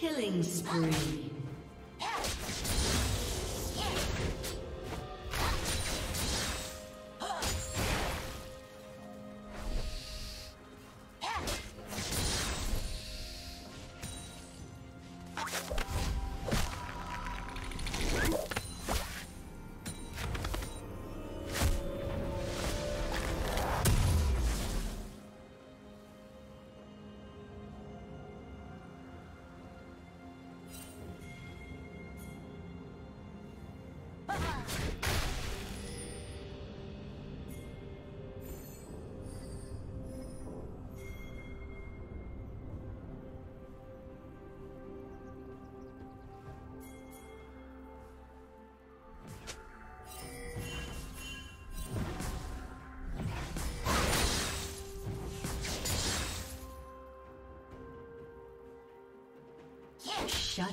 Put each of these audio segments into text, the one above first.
Killing spree. Shut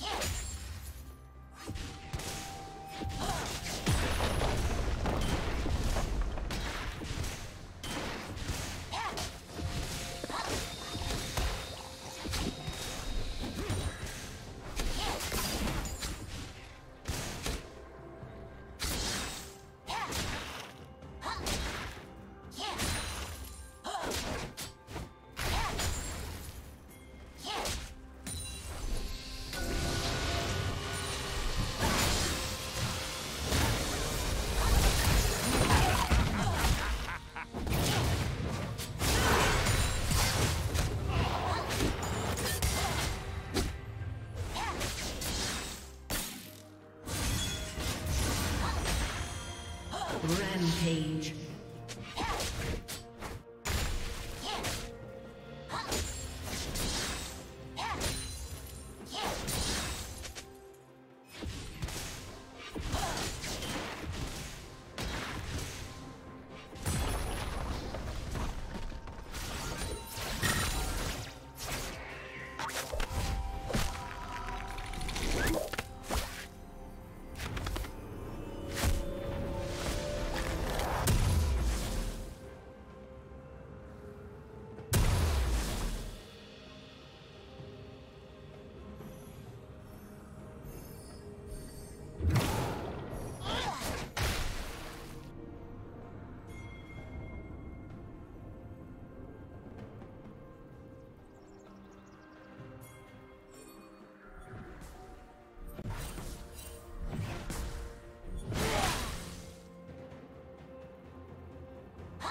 Yeah.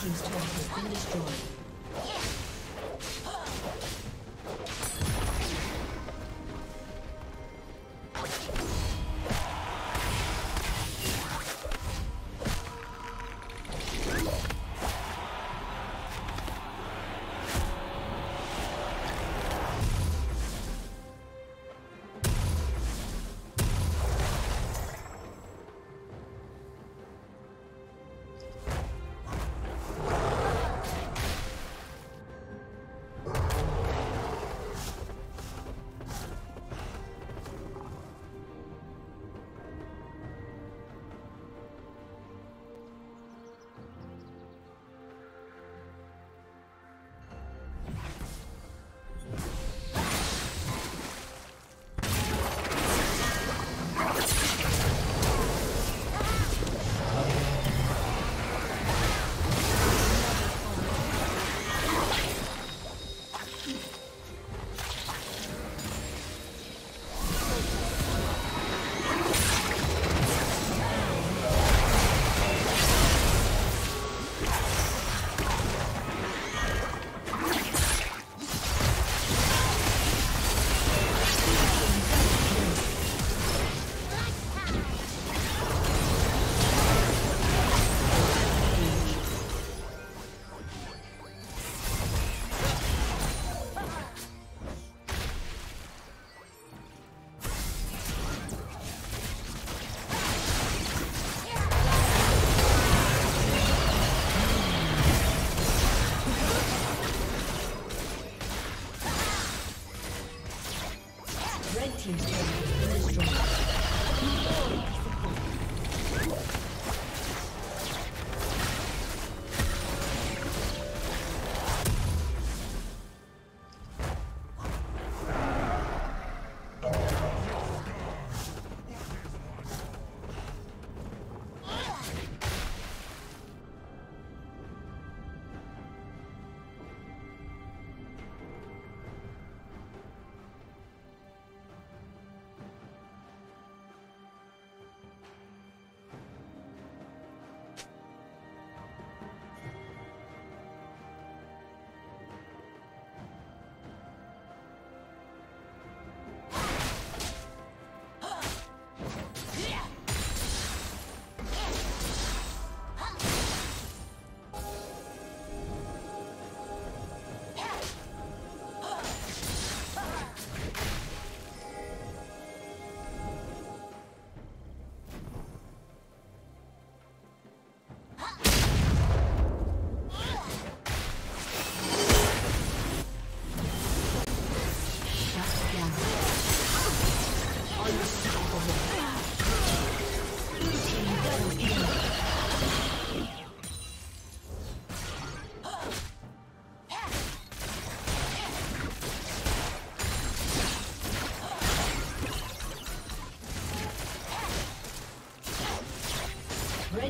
Team's turret has been destroyed.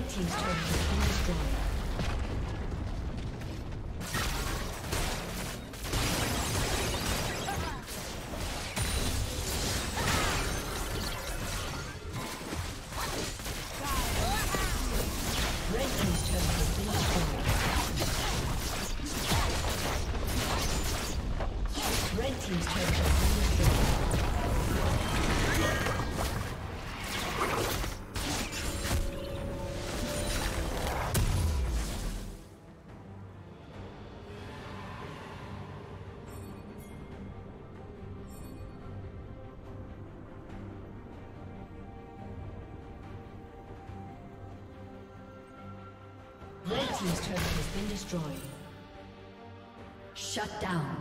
Team's turret has been destroyed. Red team's turret has been destroyed. Shut down.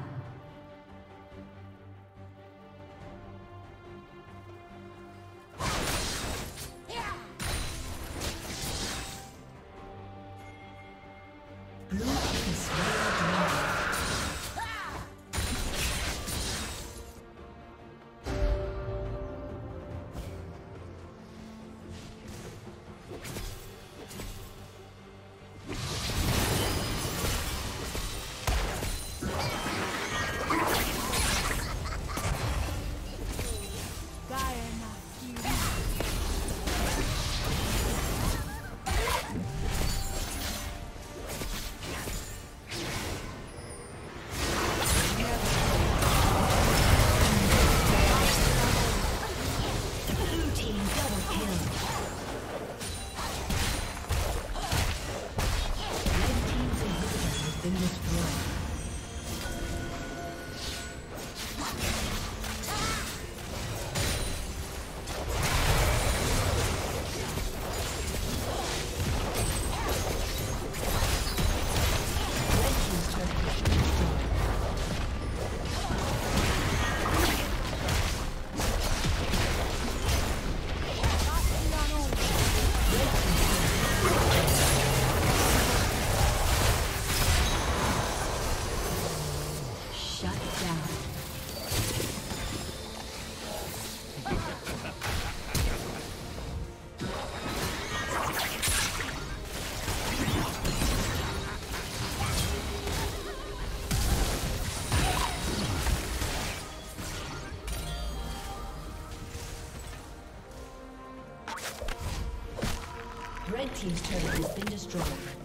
Red team's turret has been destroyed.